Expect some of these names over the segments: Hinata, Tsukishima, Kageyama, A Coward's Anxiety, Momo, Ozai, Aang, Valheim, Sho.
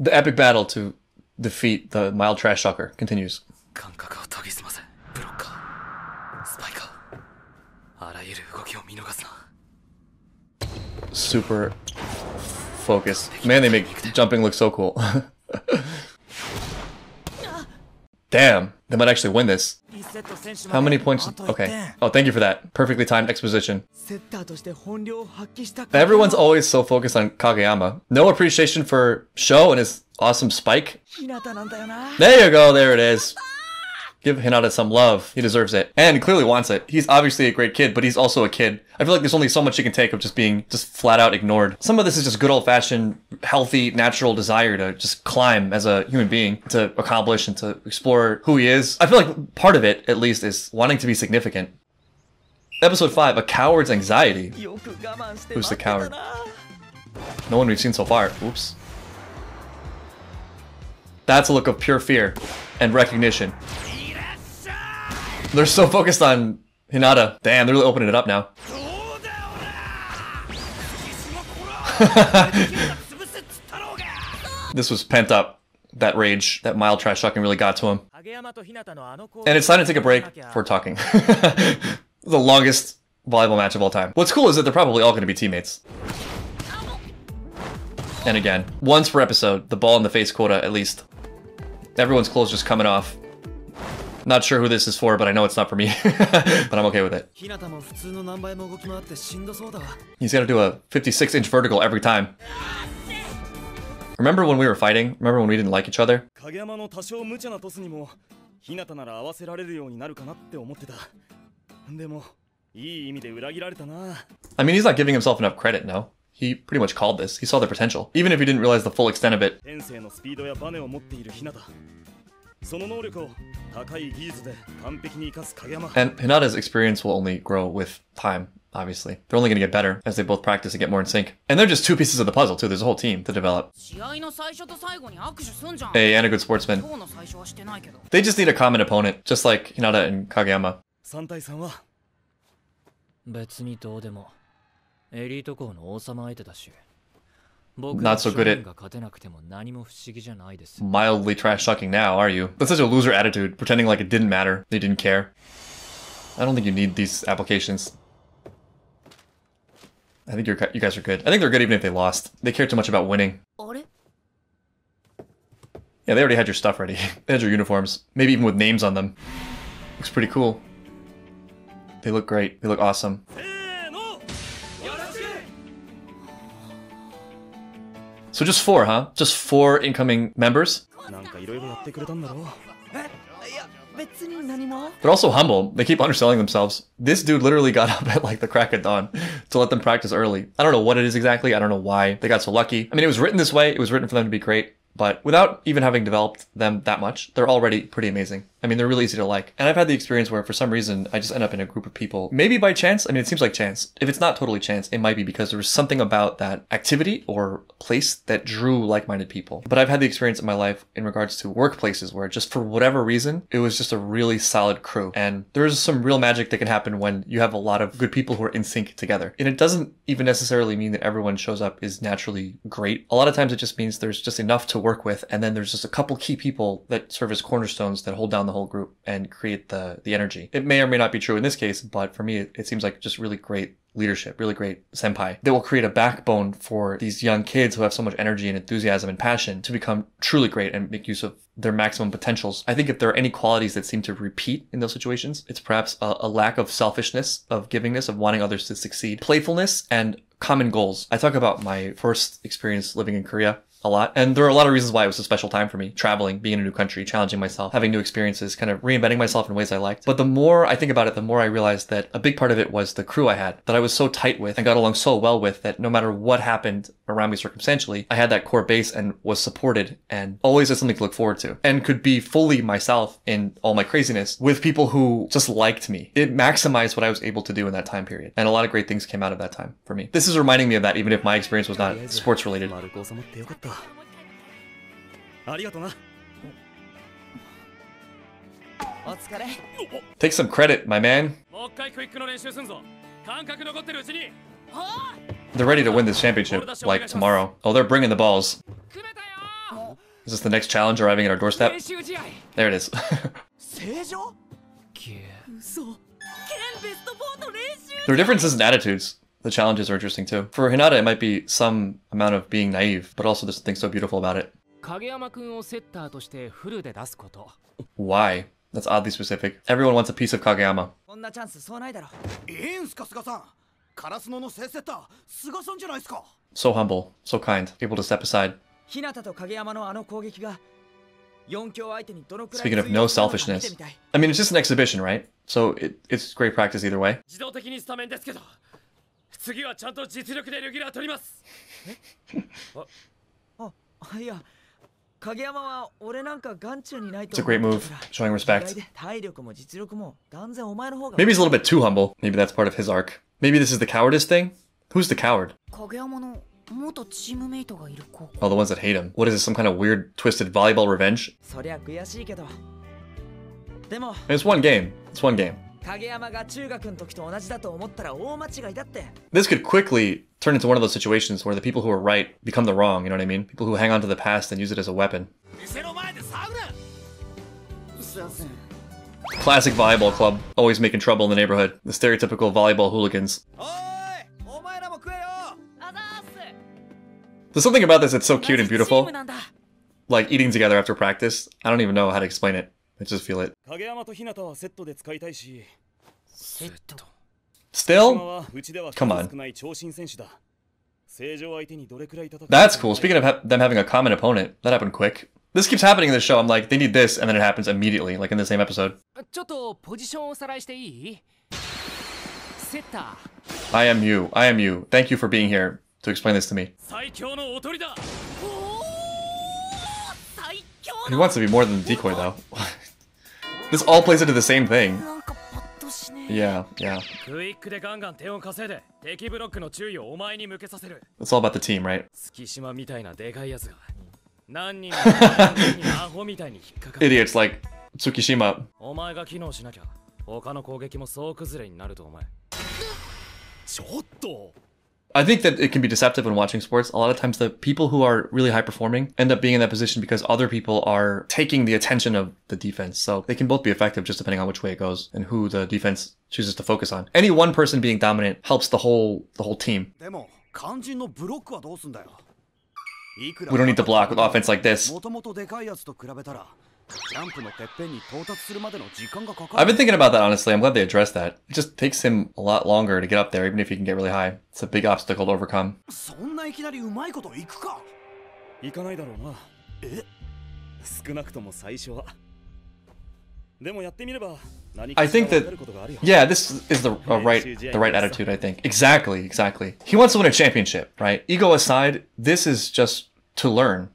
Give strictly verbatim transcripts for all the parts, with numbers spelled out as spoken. The epic battle to defeat the mild trash sucker continues. Super focused. Man, they make jumping look so cool. Damn, they might actually win this. How many points? Okay. Oh, thank you for that. Perfectly timed exposition. Everyone's always so focused on Kageyama. No appreciation for Sho and his awesome spike. There you go, there it is. Give Hinata some love. He deserves it. And clearly wants it. He's obviously a great kid, but he's also a kid. I feel like there's only so much you can take of just being just flat out ignored. Some of this is just good old-fashioned, healthy, natural desire to just climb as a human being, to accomplish and to explore who he is. I feel like part of it, at least, is wanting to be significant. Episode five, A Coward's Anxiety. Who's the coward? No one we've seen so far. Oops. That's a look of pure fear and recognition. They're so focused on Hinata. Damn, they're really opening it up now. This was pent up. That rage, that mild trash talking really got to him. And it's time to take a break for talking. The longest volleyball match of all time. What's cool is that they're probably all going to be teammates. And again, once per episode, the ball in the face quota at least. Everyone's clothes just coming off. Not sure who this is for, but I know it's not for me. But I'm okay with it. He's gotta do a fifty-six inch vertical every time. Remember when we were fighting? Remember when we didn't like each other? I mean, he's not giving himself enough credit, no? He pretty much called this. He saw the potential, even if he didn't realize the full extent of it. And Hinata's experience will only grow with time, obviously. They're only going to get better as they both practice and get more in sync. And they're just two pieces of the puzzle, too. There's a whole team to develop. Hey, and a good sportsman. They just need a common opponent, just like Hinata and Kageyama. Not so good at mildly trash-talking now, are you? That's such a loser attitude, pretending like it didn't matter, they didn't care. I don't think you need these applications. I think you're, you guys are good. I think they're good even if they lost. They care too much about winning. Yeah, they already had your stuff ready. They had your uniforms, maybe even with names on them. Looks pretty cool. They look great. They look awesome. So just four, huh? Just four incoming members? They're also humble. They keep underselling themselves. This dude literally got up at like the crack of dawn to let them practice early. I don't know what it is exactly. I don't know why they got so lucky. I mean, it was written this way. It was written for them to be great. But without even having developed them that much, they're already pretty amazing. I mean, they're really easy to like. And I've had the experience where for some reason, I just end up in a group of people. Maybe by chance. I mean, it seems like chance. If it's not totally chance, it might be because there was something about that activity or place that drew like-minded people. But I've had the experience in my life in regards to workplaces where just for whatever reason, it was just a really solid crew. And there's some real magic that can happen when you have a lot of good people who are in sync together. And it doesn't even necessarily mean that everyone shows up is naturally great. A lot of times it just means there's just enough to work with, and then there's just a couple key people that serve as cornerstones that hold down the whole group and create the the energy. It may or may not be true in this case, but for me it, it seems like just really great leadership, really great senpai that will create a backbone for these young kids who have so much energy and enthusiasm and passion to become truly great and make use of their maximum potentials. I think if there are any qualities that seem to repeat in those situations, it's perhaps a, a lack of selfishness, of givingness, of wanting others to succeed, playfulness, and common goals. I talk about my first experience living in Korea a lot. And there are a lot of reasons why it was a special time for me. Traveling, being in a new country, challenging myself, having new experiences, kind of reinventing myself in ways I liked. But the more I think about it, the more I realized that a big part of it was the crew I had, that I was so tight with and got along so well with that no matter what happened around me circumstantially, I had that core base and was supported and always had something to look forward to and could be fully myself in all my craziness with people who just liked me. It maximized what I was able to do in that time period. And a lot of great things came out of that time for me. This is reminding me of that, even if my experience was not sports related. Take some credit, my man. They're ready to win this championship, like tomorrow. Oh, they're bringing the balls. Is this the next challenge arriving at our doorstep? There it is. There are differences in attitudes. The challenges are interesting too. For Hinata, it might be some amount of being naive, but also there's something so beautiful about it. Why? That's oddly specific. Everyone wants a piece of Kageyama. So humble, so kind, able to step aside. Speaking of no selfishness, I mean, it's just an exhibition, right? So it, it's great practice either way. It's a great move, showing respect. Maybe he's a little bit too humble. Maybe that's part of his arc. Maybe this is the cowardice thing? Who's the coward? Oh, the ones that hate him. What is this, some kind of weird, twisted volleyball revenge? And it's one game. It's one game. This could quickly turn into one of those situations where the people who are right become the wrong, you know what I mean? People who hang on to the past and use it as a weapon. Classic volleyball club, always making trouble in the neighborhood. The stereotypical volleyball hooligans. There's something about this that's so cute and beautiful. Like eating together after practice. I don't even know how to explain it. I just feel it. Still? Come on. That's cool. Speaking of ha them having a common opponent, that happened quick. This keeps happening in the show. I'm like, they need this, and then it happens immediately, like in the same episode. I am you. I am you. Thank you for being here to explain this to me. He wants to be more than the decoy, though. This all plays into the same thing. Yeah, yeah. It's all about the team, right? Idiots like Tsukishima. I think that it can be deceptive when watching sports. A lot of times the people who are really high performing end up being in that position because other people are taking the attention of the defense. So they can both be effective just depending on which way it goes and who the defense chooses to focus on. Any one person being dominant helps the whole the whole team. We don't need to block with offense like this. I've been thinking about that, honestly. I'm glad they addressed that. It just takes him a lot longer to get up there, even if he can get really high. It's a big obstacle to overcome. I think that, yeah, this is the uh, right the right attitude, I think. Exactly, exactly. He wants to win a championship, right? Ego aside, this is just to learn.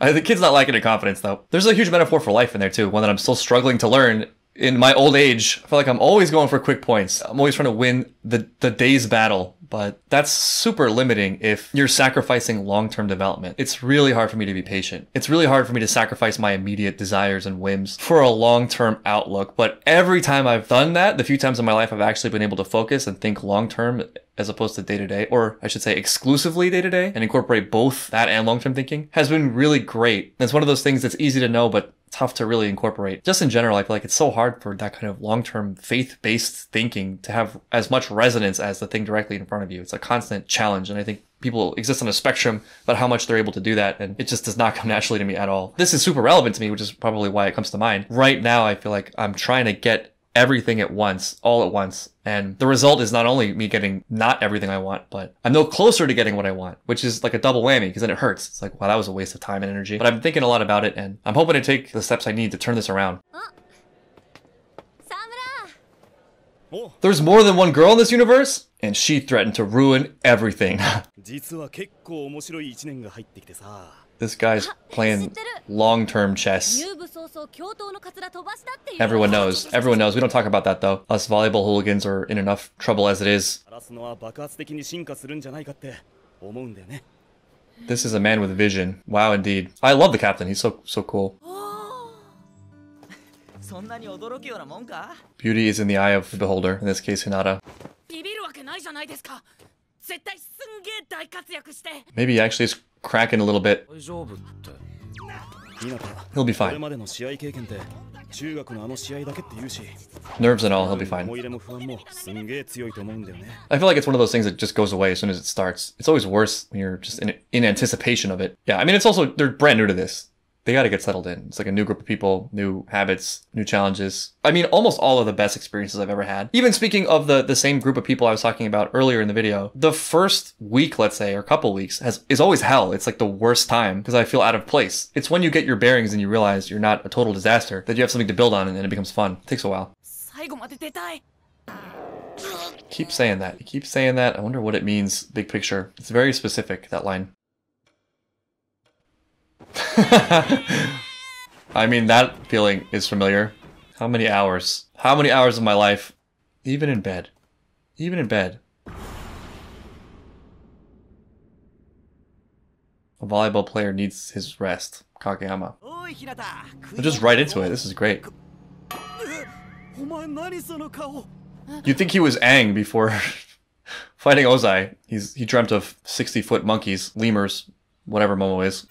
The kid's not lacking in confidence, though. There's a huge metaphor for life in there, too. One that I'm still struggling to learn in my old age. I feel like I'm always going for quick points. I'm always trying to win the, the day's battle. But that's super limiting if you're sacrificing long-term development. It's really hard for me to be patient. It's really hard for me to sacrifice my immediate desires and whims for a long-term outlook. But every time I've done that, the few times in my life I've actually been able to focus and think long-term as opposed to day-to-day, or I should say exclusively day-to-day, and incorporate both that and long-term thinking, has been really great. And it's one of those things that's easy to know, but tough to really incorporate. Just in general, I feel like it's so hard for that kind of long-term faith-based thinking to have as much resonance as the thing directly in front of you. It's a constant challenge, and I think people exist on a spectrum about how much they're able to do that, and it just does not come naturally to me at all. This is super relevant to me, which is probably why it comes to mind. Right now, I feel like I'm trying to get everything at once, all at once, and the result is not only me getting not everything I want, but I'm no closer to getting what I want, which is like a double whammy, because then it hurts. It's like, wow, that was a waste of time and energy. But I've been thinking a lot about it, and I'm hoping to take the steps I need to turn this around. Oh. There's more than one girl in this universe, and she threatened to ruin everything. This guy's playing long-term chess. Everyone knows. Everyone knows. We don't talk about that, though. Us volleyball hooligans are in enough trouble as it is. This is a man with vision. Wow, indeed. I love the captain. He's so, so cool. Beauty is in the eye of the beholder. In this case, Hinata. Maybe actually it's cracking a little bit. He'll be fine. Nerves and all, he'll be fine. I feel like it's one of those things that just goes away as soon as it starts. It's always worse when you're just in, in anticipation of it. Yeah, I mean, it's also, they're brand new to this. They gotta get settled in. It's like a new group of people, new habits, new challenges. I mean, almost all of the best experiences I've ever had. Even speaking of the, the same group of people I was talking about earlier in the video, the first week, let's say, or couple weeks, has is always hell. It's like the worst time because I feel out of place. It's when you get your bearings and you realize you're not a total disaster, that you have something to build on, and then it becomes fun. It takes a while. Keep saying that. You keep saying that. I wonder what it means, big picture. It's very specific, that line. I mean, that feeling is familiar. How many hours? How many hours of my life? Even in bed. Even in bed. A volleyball player needs his rest. Kageyama. They're just right into it. This is great. You'd think he was Aang before fighting Ozai. He's, he dreamt of sixty-foot monkeys, lemurs, whatever Momo is.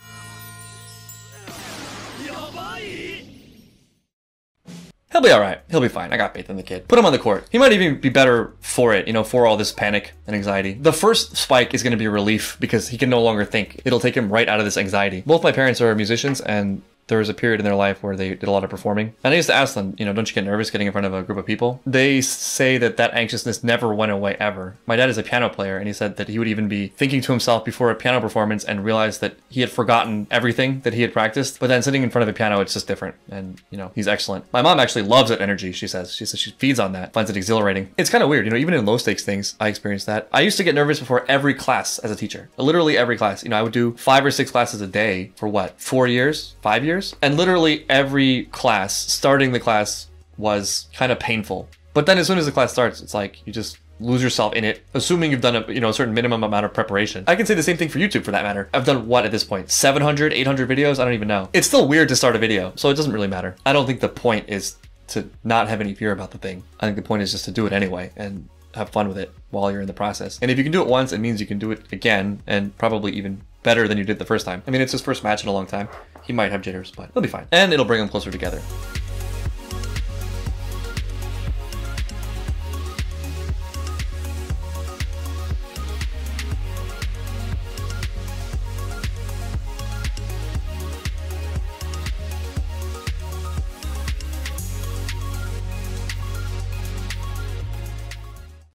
He'll be alright. He'll be fine. I got faith in the kid. Put him on the court. He might even be better for it, you know, for all this panic and anxiety. The first spike is going to be relief because he can no longer think. It'll take him right out of this anxiety. Both my parents are musicians, and there was a period in their life where they did a lot of performing. And I used to ask them, you know, don't you get nervous getting in front of a group of people? They say that that anxiousness never went away ever. My dad is a piano player, and he said that he would even be thinking to himself before a piano performance and realize that he had forgotten everything that he had practiced. But then sitting in front of a piano, it's just different. And, you know, he's excellent. My mom actually loves that energy, she says. She says she feeds on that, finds it exhilarating. It's kind of weird, you know, even in low stakes things, I experienced that. I used to get nervous before every class as a teacher. Literally every class. You know, I would do five or six classes a day for what? Four years? Five years? And literally every class, starting the class was kind of painful. But then as soon as the class starts, it's like you just lose yourself in it, assuming you've done a, you know, a certain minimum amount of preparation. I can say the same thing for YouTube for that matter. I've done what at this point? seven hundred, eight hundred videos? I don't even know. It's still weird to start a video, so it doesn't really matter. I don't think the point is to not have any fear about the thing. I think the point is just to do it anyway and have fun with it while you're in the process. And if you can do it once, it means you can do it again and probably even better than you did the first time. I mean, it's his first match in a long time. He might have jitters, but he'll be fine. And it'll bring them closer together.